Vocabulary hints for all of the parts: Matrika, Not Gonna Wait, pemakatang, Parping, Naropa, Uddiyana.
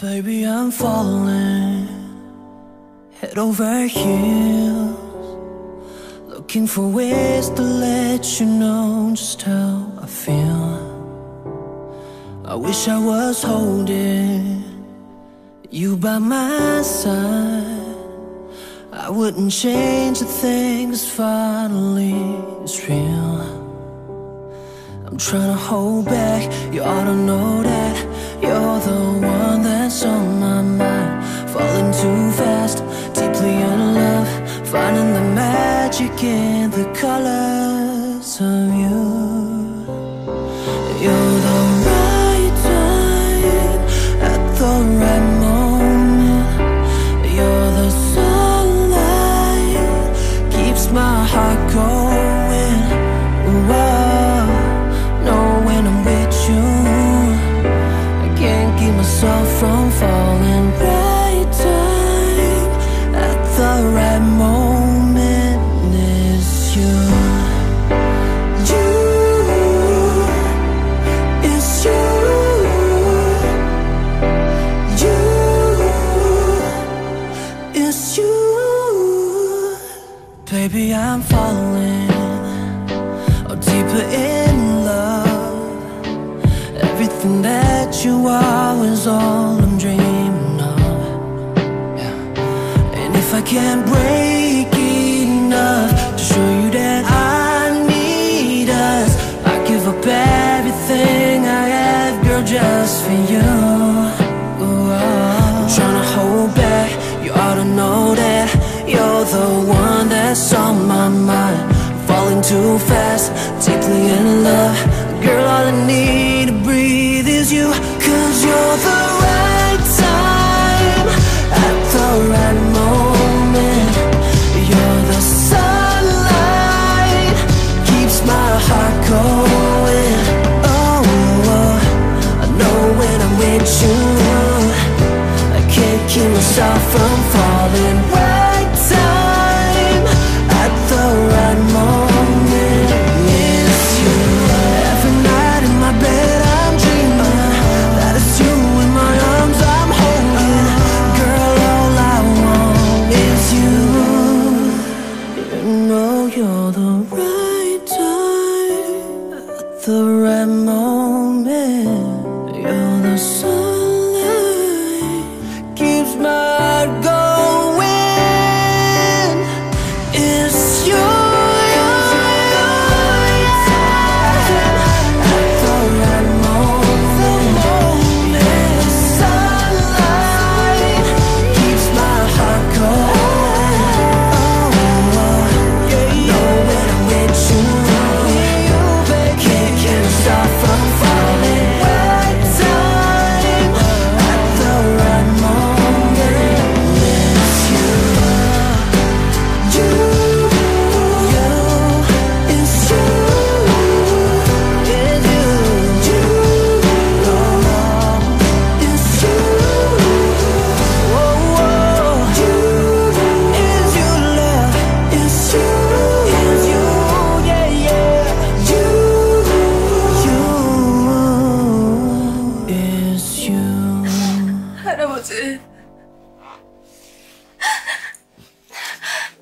Baby, I'm falling head over heels, looking for ways to let you know just how I feel. I wish I was holding you by my side. I wouldn't change a thing, 'cause finally it's real. I'm trying to hold back, you ought to know that. You're the one that's on my mind. Falling too fast, deeply in love, finding the magic in the colors of you. You're the right time at the right moment. You're the sunlight, keeps my heart going. Whoa. From falling, right time at the right moment is you. You, it's you. You, it's you. Baby, I'm falling, oh, deeper in love. Everything that you are is all I can't break enough to show you that I need us. I give up everything I have, girl, just for you. Ooh, I'm trying to hold back, you ought to know that. You're the one that's on my mind. Falling too fast, deeply in love. Girl, all I need to breathe is you. 'Cause you're the right time at the right moment. Myself from falling, right time at the right moment is you. Every night in my bed I'm dreaming that it's you in my arms I'm holding. Girl, all I want is you. You know you're the right time at the right moment. You're the sun.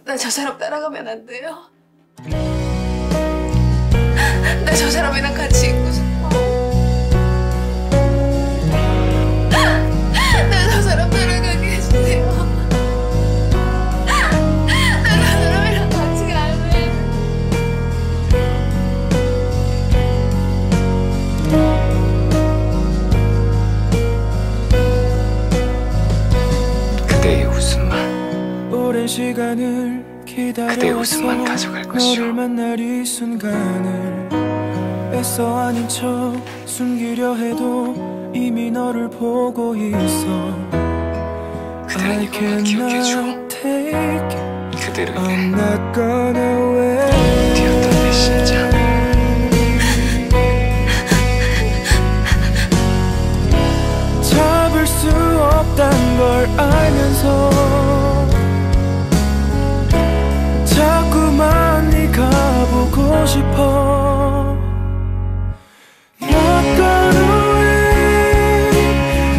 나 저 사람 따라가면 안 돼요? 나 저 사람이랑 같이 있고 싶어. 나 저 사람 따라가게 해주세요. 나 저 사람이랑 같이 갈래. 그대의 웃음만, 오랜 시간을 그대의 웃음만 가져갈 것이오. 너를 만날 이 순간을 애써 아닌 척 숨기려 해도 이미 너를 보고 있어. 그대는 영원히 기억해줘. 그대를 위해 뛰었던 내 심장. 잡을 수 없단 걸 알면서 자꾸만 네가 보고 싶어. Not gonna wait,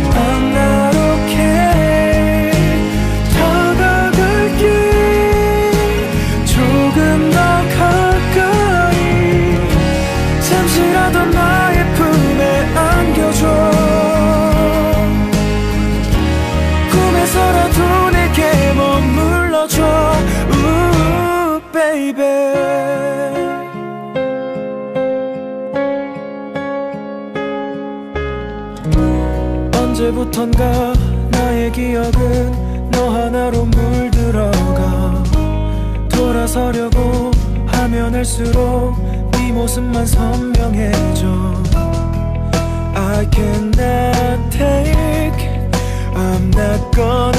I'm not okay. 언제부턴가 나의 기억은 너 하나로 물들어가. 돌아서려고 하면 할수록 네 모습만 선명해져. I cannot take, I'm not gonna